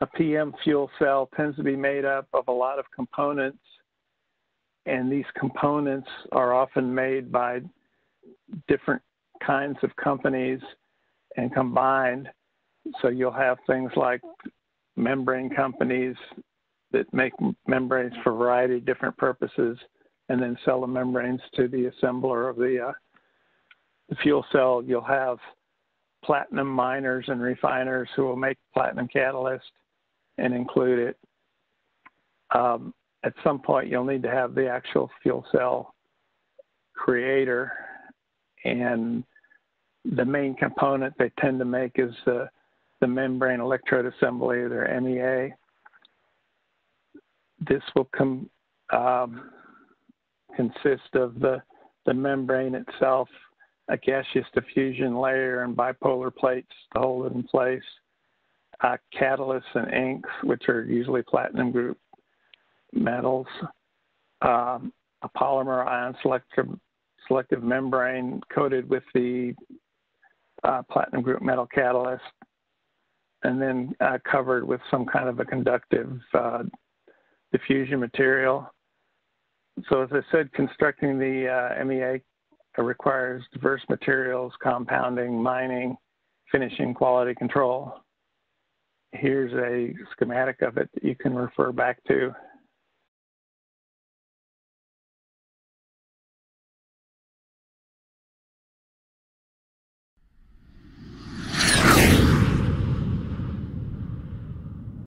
a PEM fuel cell tends to be made up of a lot of components, and these components are often made by different kinds of companies and combined. So you'll have things like membrane companies that make membranes for a variety of different purposes and then sell the membranes to the assembler of the fuel cell. You'll have platinum miners and refiners who will make platinum catalyst and include it. At some point, you'll need to have the actual fuel cell creator, and the main component they tend to make is the membrane electrode assembly, their MEA. This will consist of the membrane itself, a gaseous diffusion layer and bipolar plates to hold it in place, catalysts and inks, which are usually platinum group metals, a polymer ion selective membrane coated with the platinum group metal catalyst, and then covered with some kind of a conductive diffusion material. So as I said, constructing the MEA requires diverse materials, compounding, mining, finishing, quality control. Here's a schematic of it that you can refer back to.